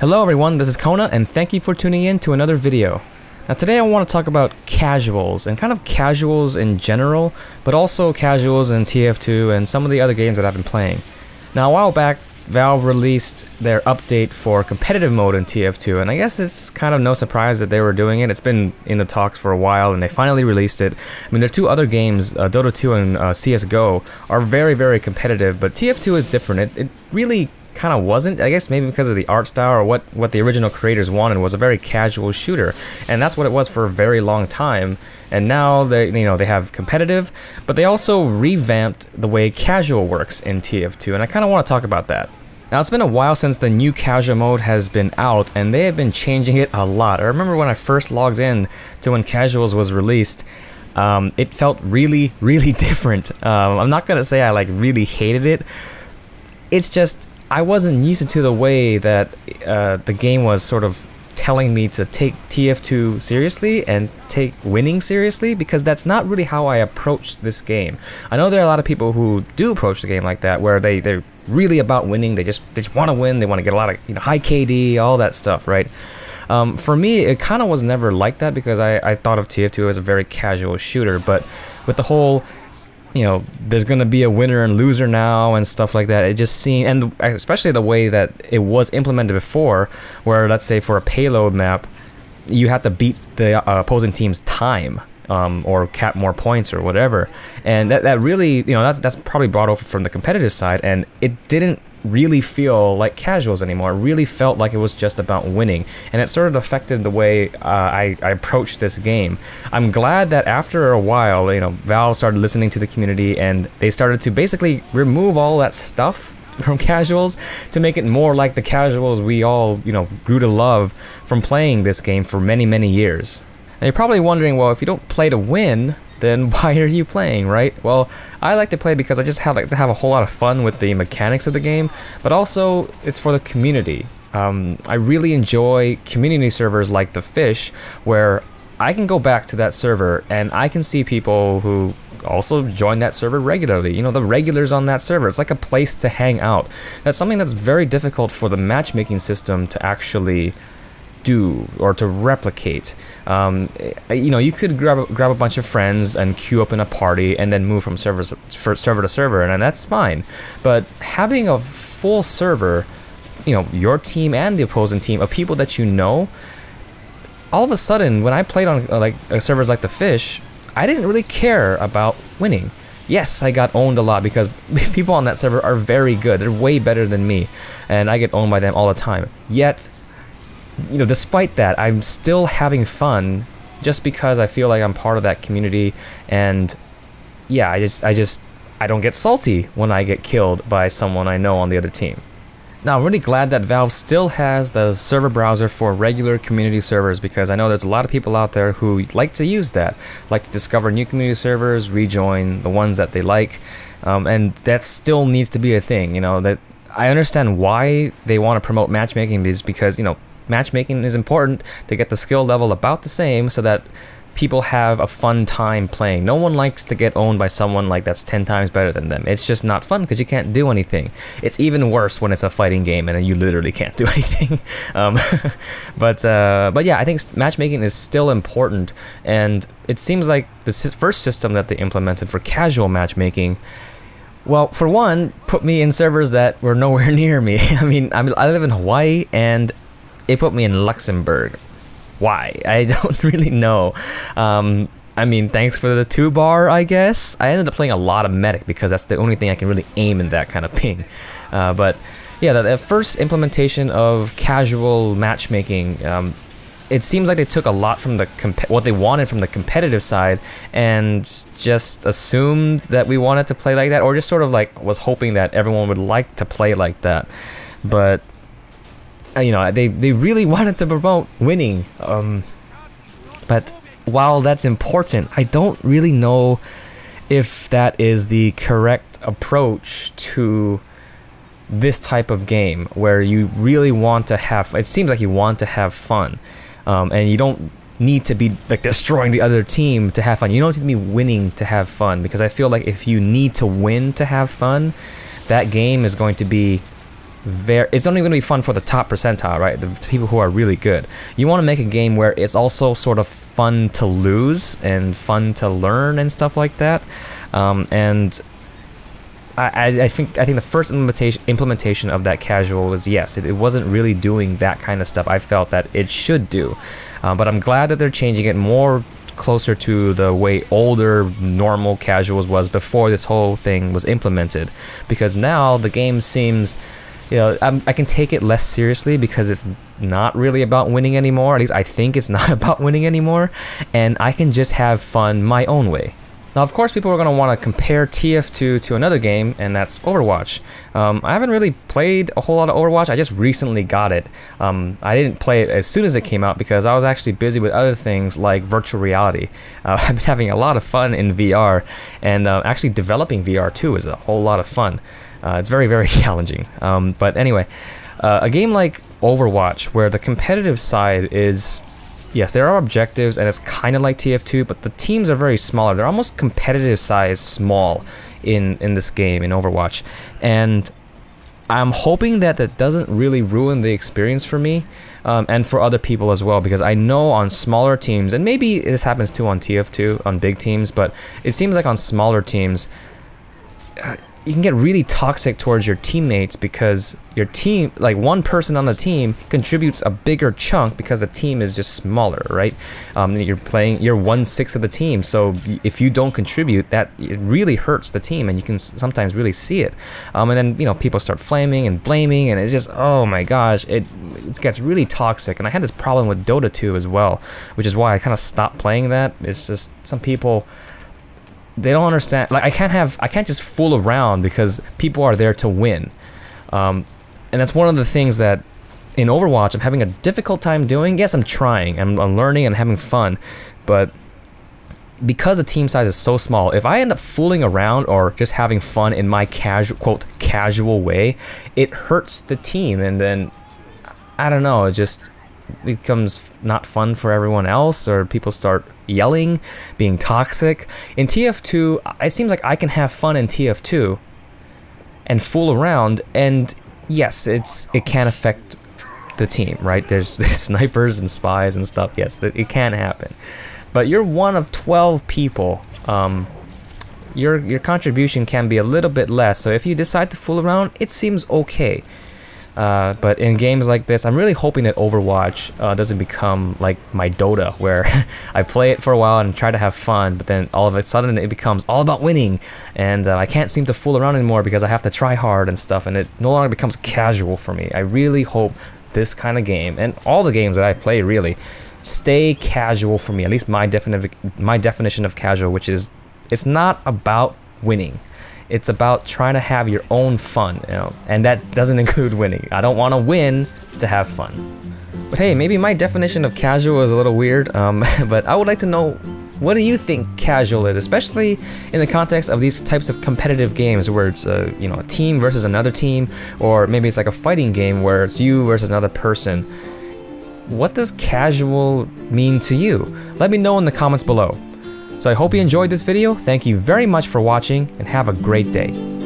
Hello everyone, this is Kona and thank you for tuning in to another video. Now today I want to talk about casuals and kind of casuals in general, but also casuals in TF2 and some of the other games that I've been playing. Now a while back, Valve released their update for competitive mode in TF2, and I guess it's kind of no surprise that they were doing it. It's been in the talks for a while and they finally released it. I mean, their two other games, Dota 2 and CSGO, are very, very competitive, but TF2 is different. It really kind of wasn't, I guess maybe because of the art style or what the original creators wanted was a very casual shooter, and that's what it was for a very long time. And now they have competitive, but they also revamped the way casual works in TF2, and I kind of want to talk about that. Now, it's been a while since the new casual mode has been out, and they have been changing it a lot. I remember when I first logged in to when casuals was released, it felt really, really different. I'm not gonna say I like really hated it. It's just I wasn't used to the way that the game was sort of telling me to take TF2 seriously and take winning seriously, because that's not really how I approach this game. I know there are a lot of people who do approach the game like that, where they're really about winning. They just want to win. They want to get a lot of high KD, all that stuff, right? For me, it kind of was never like that, because I thought of TF2 as a very casual shooter, but with the whole there's gonna be a winner and loser now and stuff like that. It just seemed, and especially the way that it was implemented before, where let's say for a payload map, you have to beat the opposing team's time or cap more points or whatever, and that really, that's probably brought over from the competitive side, and it didn't really feel like casuals anymore. It really felt like it was just about winning, and it sort of affected the way I approached this game. I'm glad that after a while, Valve started listening to the community, and they started to basically remove all that stuff from casuals to make it more like the casuals we all, grew to love from playing this game for many, many years. Now you're probably wondering, well, if you don't play to win, then why are you playing, right? Well, I like to play because I just have a whole lot of fun with the mechanics of the game, but also it's for the community. I really enjoy community servers like The Fish, where I can go back to that server and I can see people who also join that server regularly. The regulars on that server, it's like a place to hang out. That's something that's very difficult for the matchmaking system to actually do or to replicate. You could grab a bunch of friends and queue up in a party and then move from server to server, and that's fine. But having a full server, your team and the opposing team of people that all of a sudden, when I played on servers like The Fish, I didn't really care about winning. Yes, I got owned a lot because people on that server are very good. They're way better than me, and I get owned by them all the time. Yet, despite that, I'm still having fun just because I feel like I'm part of that community. And yeah, I don't get salty when I get killed by someone I know on the other team. Now, I'm really glad that Valve still has the server browser for regular community servers, because I know there's a lot of people out there who like to use that, like to discover new community servers, rejoin the ones that they like, and that still needs to be a thing. That I understand why they want to promote matchmaking, is because matchmaking is important to get the skill level about the same so that people have a fun time playing. No one likes to get owned by someone like that's 10 times better than them. It's just not fun because you can't do anything. It's even worse when it's a fighting game and you literally can't do anything. But yeah, I think matchmaking is still important, and it seems like the first system that they implemented for casual matchmaking, well, for one, put me in servers that were nowhere near me. I live in Hawaii, and they put me in Luxembourg. Why? I don't really know. Thanks for the 2 bar, I guess. I ended up playing a lot of medic because that's the only thing I can really aim in that kind of ping. But yeah, the first implementation of casual matchmaking, it seems like they took a lot from what they wanted from the competitive side and just assumed that we wanted to play like that, or just sort of was hoping that everyone would like to play like that. But they really wanted to promote winning, but while that's important, I don't really know if that is the correct approach to this type of game, where you really want to have, it seems like you want to have fun, and you don't need to be destroying the other team to have fun. You don't need to be winning to have fun, because I feel like if you need to win to have fun, that game is going to be it's only going to be fun for the top percentile, right? The people who are really good. You want to make a game where it's also sort of fun to lose and fun to learn and stuff like that. And I think the first implementation of that casual was, yes, it wasn't really doing that kind of stuff I felt that it should do. But I'm glad that they're changing it more closer to the way older normal casuals was before this whole thing was implemented. Because now the game seems, you know, I can take it less seriously because it's not really about winning anymore. At least I think it's not about winning anymore. And I can just have fun my own way. Now, of course, people are going to want to compare TF2 to another game, and that's Overwatch. I haven't really played a whole lot of Overwatch. I just recently got it. I didn't play it as soon as it came out because I was actually busy with other things like virtual reality. I've been having a lot of fun in VR, and actually developing VR too is a whole lot of fun. It's very, very challenging. But anyway, a game like Overwatch, where the competitive side is... yes, there are objectives, and it's kind of like TF2, but the teams are very smaller. They're almost competitive size small in this game, in Overwatch. And I'm hoping that that doesn't really ruin the experience for me and for other people as well, because I know on smaller teams, and maybe this happens too on TF2, on big teams, but it seems like on smaller teams, you can get really toxic towards your teammates because your team, like one person on the team, contributes a bigger chunk because the team is just smaller, right? You're 1/6 of the team, so if you don't contribute, that it really hurts the team, and you can sometimes really see it. And then, you know, people start flaming and blaming, and it's just, oh my gosh, it gets really toxic. And I had this problem with Dota 2 as well, which is why I kind of stopped playing that. It's just some people. They don't understand. Like I can't just fool around because people are there to win, and that's one of the things that in Overwatch I'm having a difficult time doing. Yes, I'm trying. I'm learning and having fun, but because the team size is so small, if I end up fooling around or just having fun in my casual, quote, casual way, it hurts the team, and then I don't know. It just becomes not fun for everyone else, or people start yelling, being toxic. In TF2, it seems like I can have fun in TF2 and fool around, and yes, it can affect the team, right? There's snipers and spies and stuff. Yes, it can happen, but you're one of 12 people. Your contribution can be a little bit less, so if you decide to fool around, it seems okay. But in games like this, I'm really hoping that Overwatch doesn't become like my Dota, where I play it for a while and try to have fun, but then all of a sudden it becomes all about winning, and I can't seem to fool around anymore because I have to try hard and stuff, and it no longer becomes casual for me. I really hope this kind of game, and all the games that I play really, stay casual for me, at least my definition of casual, which is it's not about winning. It's about trying to have your own fun, you know, and that doesn't include winning. I don't want to win to have fun. But hey, maybe my definition of casual is a little weird, but I would like to know, what do you think casual is, especially in the context of these types of competitive games where it's you know, a team versus another team, or maybe it's like a fighting game where it's you versus another person. What does casual mean to you? Let me know in the comments below. So I hope you enjoyed this video. Thank you very much for watching, and have a great day.